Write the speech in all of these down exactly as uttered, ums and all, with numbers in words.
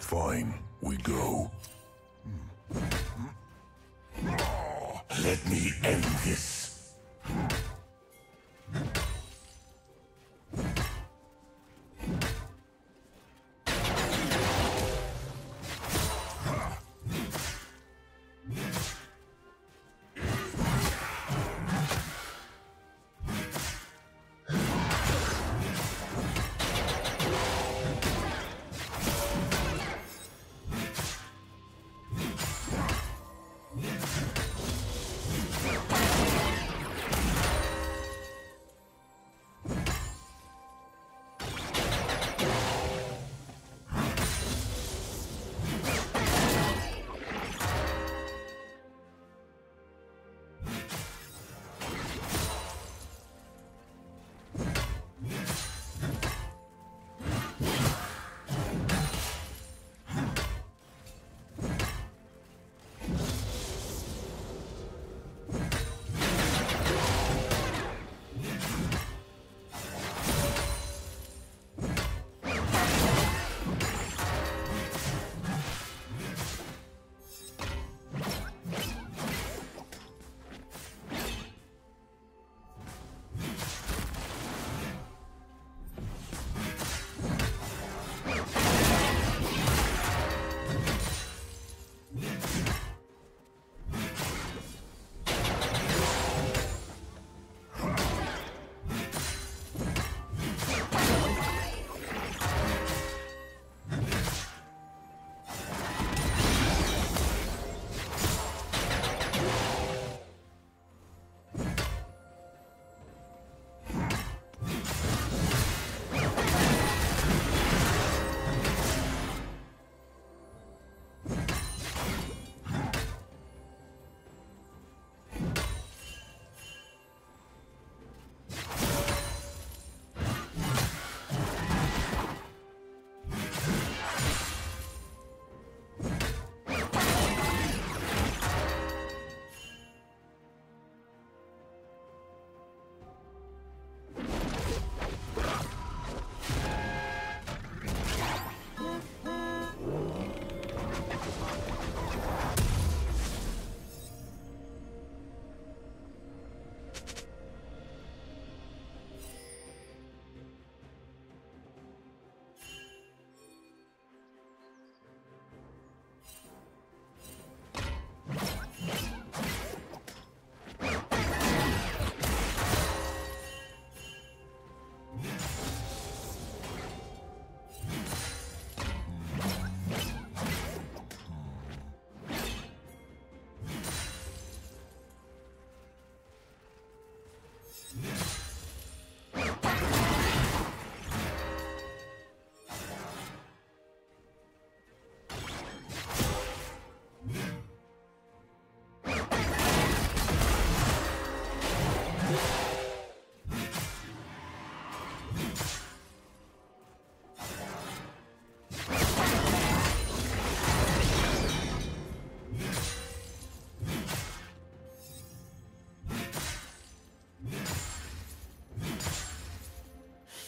Fine, we go. Let me end this.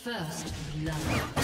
First love.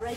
Red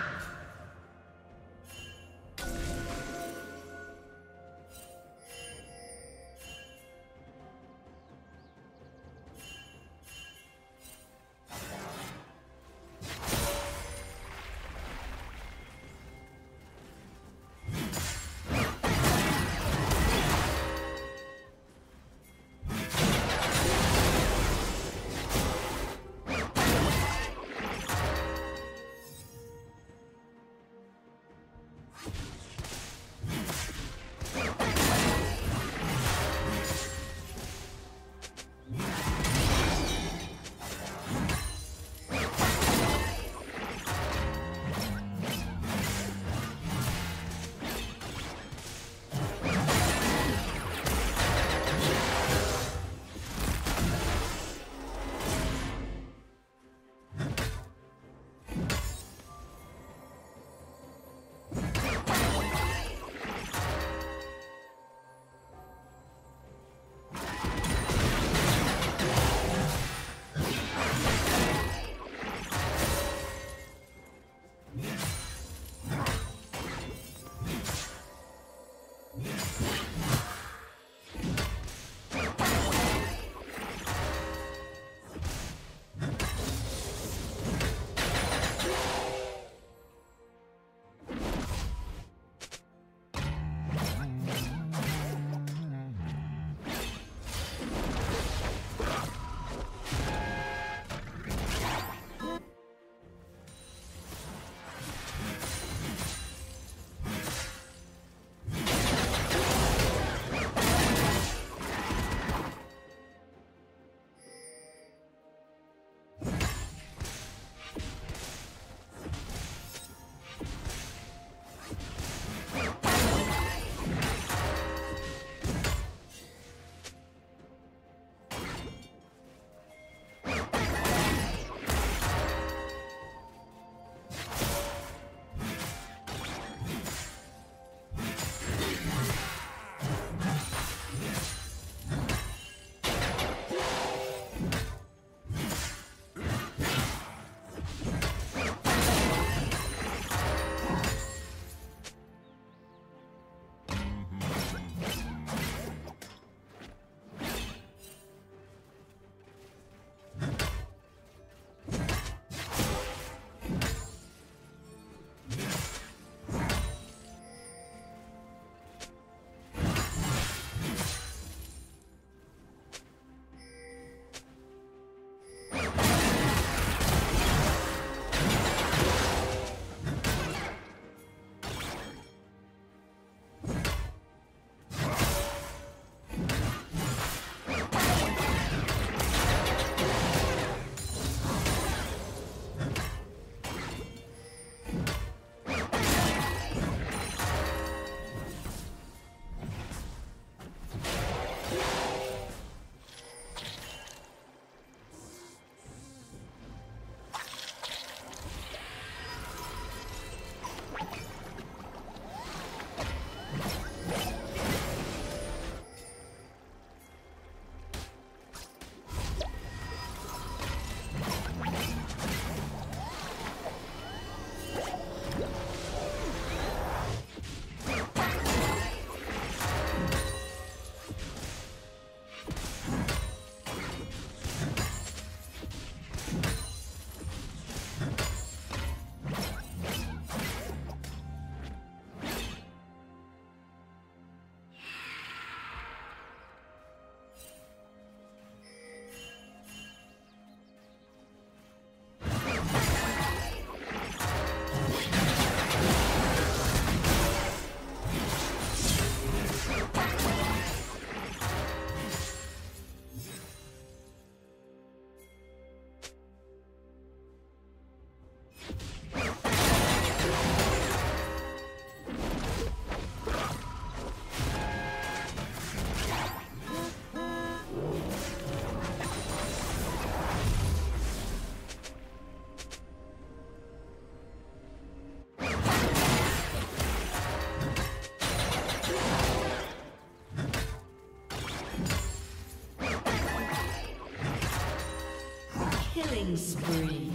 Killing spree.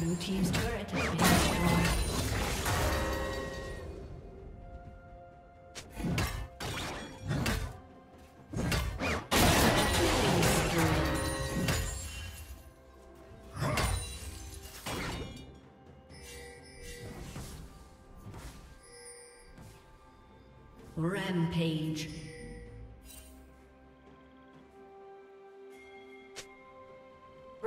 Blue team's turret has been destroyed. Rampage.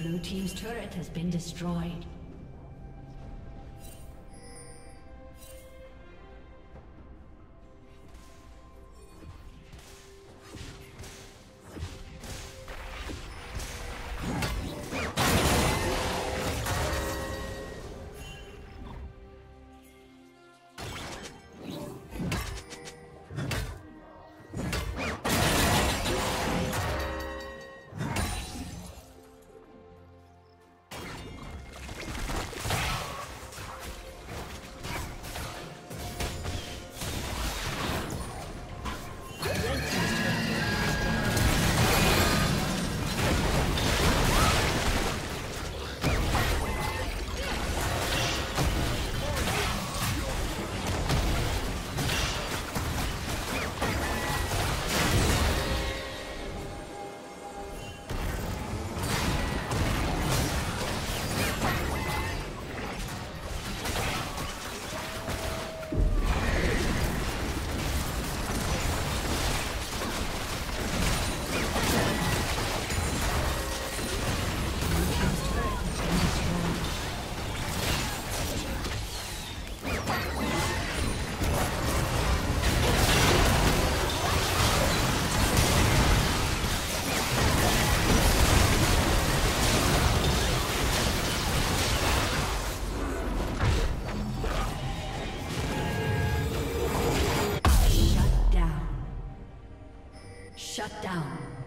Blue team's turret has been destroyed. Shut down.